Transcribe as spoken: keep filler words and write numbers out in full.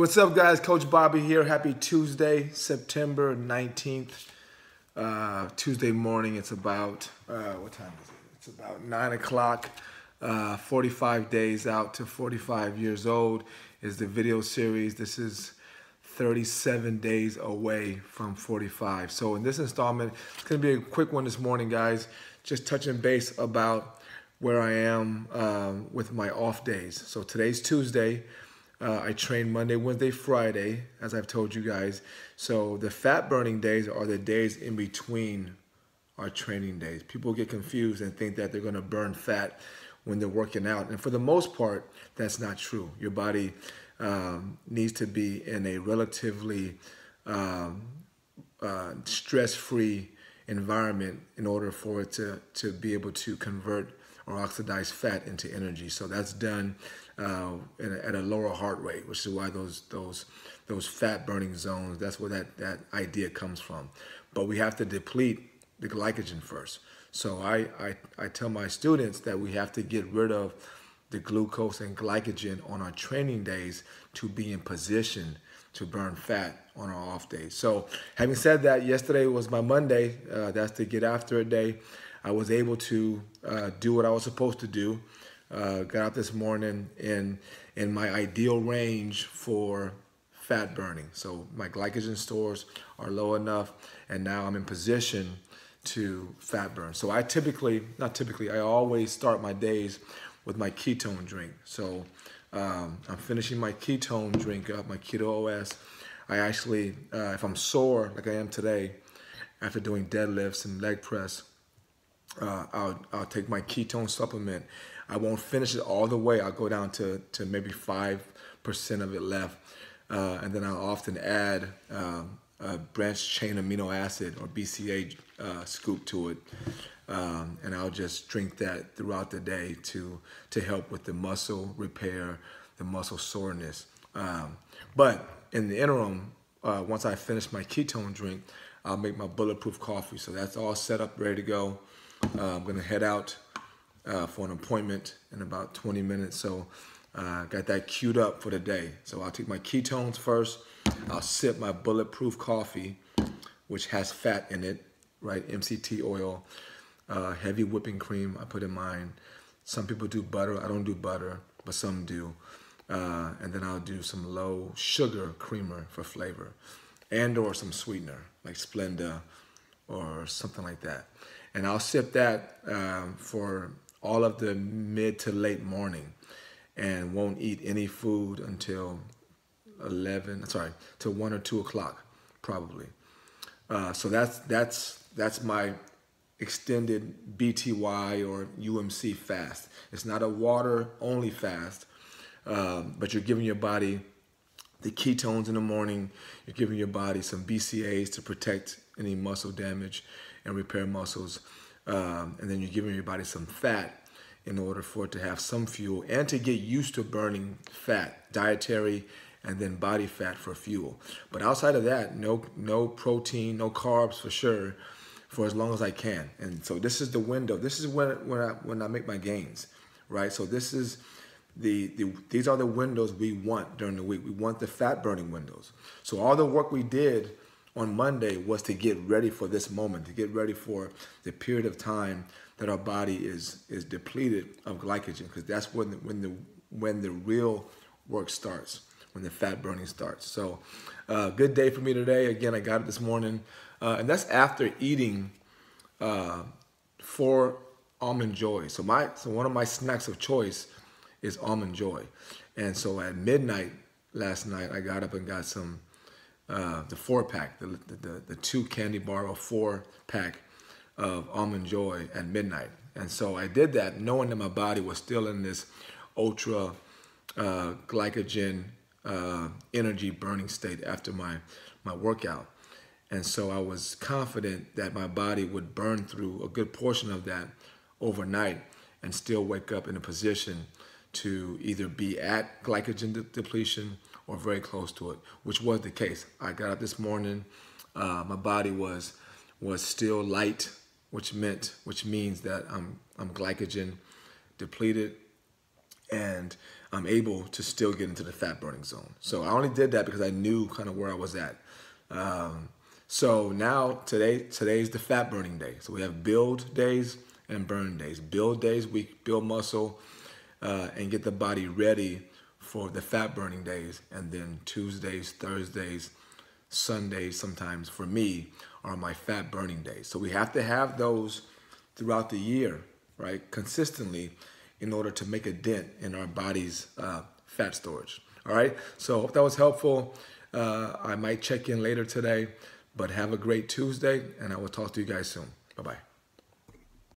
what's up, guys? Coach Bobby here. Happy Tuesday, September nineteenth, uh, Tuesday morning. It's about, uh, what time is it? It's about nine o'clock, uh, forty-five days out to forty-five years old is the video series. This is thirty-seven days away from forty-five. So in this installment, it's going to be a quick one this morning, guys. Just touching base about where I am um, with my off days. So today's Tuesday. Uh, I train Monday, Wednesday, Friday, as I've told you guys. So the fat burning days are the days in between our training days. People get confused and think that they're going to burn fat when they're working out. And for the most part, that's not true. Your body um, needs to be in a relatively um, uh, stress-free environment in order for it to, to be able to convert or oxidize fat into energy. So that's done uh, at a lower heart rate, which is why those those those fat burning zones, that's where that, that idea comes from. But we have to deplete the glycogen first. So I, I, I tell my students that we have to get rid of the glucose and glycogen on our training days to be in position to burn fat on our off days. So having said that, yesterday was my Monday. Uh, that's the get after it day. I was able to uh, do what I was supposed to do. Uh, got out this morning in, in my ideal range for fat burning. So my glycogen stores are low enough, and now I'm in position to fat burn. So I typically, not typically, I always start my days with my ketone drink. So um, I'm finishing my ketone drink up, my Keto O S. I actually, uh, if I'm sore like I am today, after doing deadlifts and leg press, Uh, I'll, I'll take my ketone supplement. I won't finish it all the way. I'll go down to, to maybe five percent of it left. Uh, and then I'll often add um, a branched chain amino acid or B C A uh, scoop to it. Um, and I'll just drink that throughout the day to, to help with the muscle repair, the muscle soreness. Um, but in the interim, uh, once I finish my ketone drink, I'll make my bulletproof coffee. So that's all set up, ready to go. Uh, I'm going to head out uh, for an appointment in about twenty minutes, so I uh, got that queued up for the day. So I'll take my ketones first. I'll sip my bulletproof coffee, which has fat in it, right? M C T oil, uh, heavy whipping cream I put in mine. Some people do butter. I don't do butter, but some do. Uh, and then I'll do some low sugar creamer for flavor and or some sweetener like Splenda or something like that. And I'll sip that um, for all of the mid to late morning, and won't eat any food until eleven. Sorry, till one or two o'clock, probably. Uh, so that's that's that's my extended B T Y or U M C fast. It's not a water only fast, um, but you're giving your body the ketones in the morning. You're giving your body some B C As to protect any muscle damage and repair muscles, um, and then you're giving your body some fat in order for it to have some fuel and to get used to burning fat, dietary and then body fat for fuel. But outside of that, no no protein, no carbs for sure, for as long as I can. And so this is the window. This is when when I when I make my gains, right? So this is the, the these are the windows we want during the week. We want the fat burning windows. So all the work we did on Monday was to get ready for this moment, to get ready for the period of time that our body is is depleted of glycogen, because that's when the, when the when the real work starts, when the fat burning starts. So, uh, good day for me today. Again, I got it this morning, uh, and that's after eating uh, four Almond Joy. So my so one of my snacks of choice is Almond Joy, and so at midnight last night I got up and got some. Uh, the four pack, the, the, the two candy bar or four pack of Almond Joy at midnight. And so I did that knowing that my body was still in this ultra uh, glycogen uh, energy burning state after my, my workout. And so I was confident that my body would burn through a good portion of that overnight and still wake up in a position to either be at glycogen de depletion or very close to it, which was the case. I got up this morning. Uh, my body was was still light, which meant which means that I'm I'm glycogen depleted, and I'm able to still get into the fat burning zone. So I only did that because I knew kind of where I was at. Um, so now today, today's the fat burning day. So we have build days and burn days. Build days, we build muscle uh, and get the body ready for the fat burning days. And then Tuesdays, Thursdays, Sundays, sometimes for me, are my fat burning days. So we have to have those throughout the year, right? Consistently, in order to make a dent in our body's uh, fat storage. All right, so hope that was helpful. Uh, I might check in later today, but have a great Tuesday, and I will talk to you guys soon. Bye-bye.